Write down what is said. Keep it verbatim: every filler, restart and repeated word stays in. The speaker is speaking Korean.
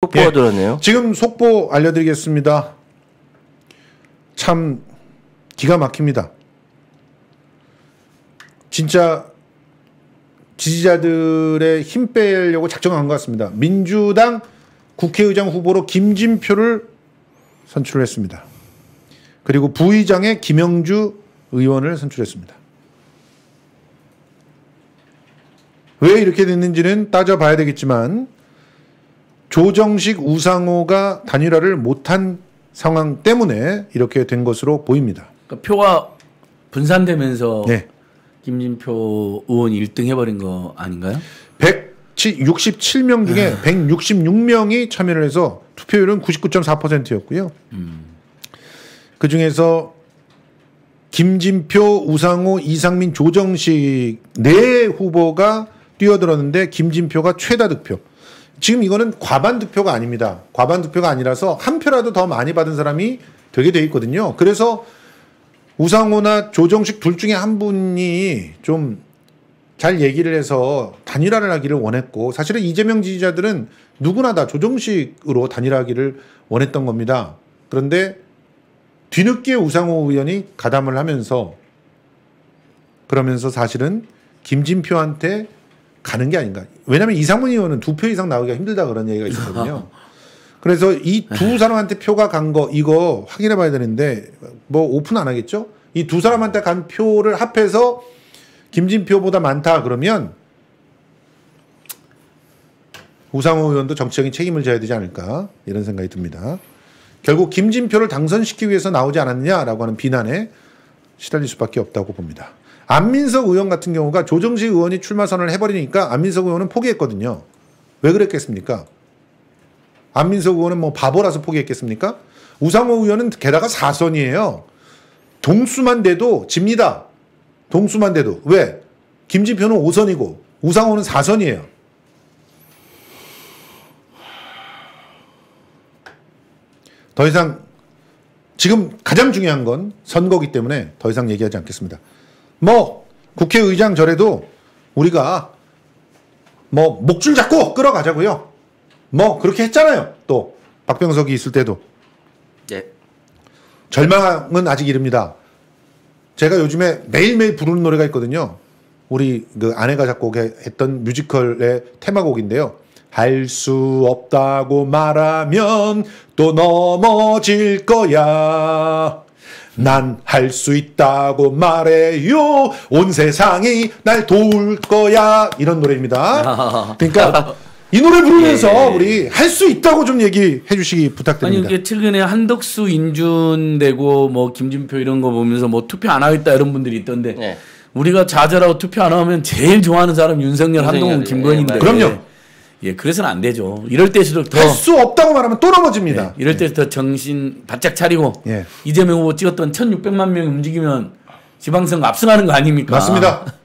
속보가 예, 들었네요. 지금 속보 알려드리겠습니다. 참 기가 막힙니다. 진짜 지지자들의 힘 빼려고 작정한 것 같습니다. 민주당 국회의장 후보로 김진표를 선출했습니다. 그리고 부의장에 김영주 의원을 선출했습니다. 왜 이렇게 됐는지는 따져봐야 되겠지만 조정식, 우상호가 단일화를 못한 상황 때문에 이렇게 된 것으로 보입니다. 그러니까 표가 분산되면서 네, 김진표 의원이 일 등 해버린 거 아닌가요? 백육십칠 명 중에 아... 백육십육 명이 참여를 해서 투표율은 구십구 점 사 퍼센트였고요. 음. 그중에서 김진표, 우상호, 이상민, 조정식 네 후보가 뛰어들었는데 김진표가 최다 득표. 지금 이거는 과반 득표가 아닙니다. 과반 득표가 아니라서 한 표라도 더 많이 받은 사람이 되게 돼 있거든요. 그래서 우상호나 조정식 둘 중에 한 분이 좀 잘 얘기를 해서 단일화를 하기를 원했고, 사실은 이재명 지지자들은 누구나 다 조정식으로 단일화하기를 원했던 겁니다. 그런데 뒤늦게 우상호 의원이 가담을 하면서 그러면서 사실은 김진표한테 가는 게 아닌가. 왜냐하면 이상민 의원은 두 표 이상 나오기가 힘들다 그런 얘기가 있었거든요. 그래서 이 두 사람한테 표가 간 거 이거 확인해 봐야 되는데 뭐 오픈 안 하겠죠? 이 두 사람한테 간 표를 합해서 김진표보다 많다 그러면 우상호 의원도 정치적인 책임을 져야 되지 않을까 이런 생각이 듭니다. 결국 김진표를 당선시키기 위해서 나오지 않았느냐라고 하는 비난에 시달릴 수밖에 없다고 봅니다. 안민석 의원 같은 경우가 조정식 의원이 출마 선언을 해버리니까 안민석 의원은 포기했거든요. 왜 그랬겠습니까? 안민석 의원은 뭐 바보라서 포기했겠습니까? 우상호 의원은 게다가 사 선이에요. 동수만 돼도 집니다. 동수만 돼도. 왜? 김진표는 오 선이고 우상호는 사 선이에요. 더 이상 지금 가장 중요한 건 선거기 때문에 더 이상 얘기하지 않겠습니다. 뭐 국회의장 절에도 우리가 뭐 목줄 잡고 끌어가자고요. 뭐 그렇게 했잖아요. 또 박병석이 있을 때도. 예. 절망은 아직 이릅니다. 제가 요즘에 매일매일 부르는 노래가 있거든요. 우리 그 아내가 작곡했던 뮤지컬의 테마곡인데요. 할 수 없다고 말하면 또 넘어질 거야. 난 할 수 있다고 말해요. 온 세상이 날 도울 거야. 이런 노래입니다. 그러니까 이 노래 부르면서 예, 우리 할 수 있다고 좀 얘기해 주시기 부탁드립니다. 아니 이게 최근에 한덕수 인준되고 뭐 김진표 이런 거 보면서 뭐 투표 안 하겠다 이런 분들이 있던데 예, 우리가 좌절하고 투표 안 하면 제일 좋아하는 사람 윤석열, 한동훈, 김건희인데 예, 그럼요. 예, 그래서는 안 되죠. 이럴 때일수록 더 할 수 없다고 말하면 또 넘어집니다. 예, 이럴 때일수록 더 정신 바짝 차리고 예, 이재명 후보 찍었던 천육백만 명이 움직이면 지방선거 압승하는 거 아닙니까? 맞습니다.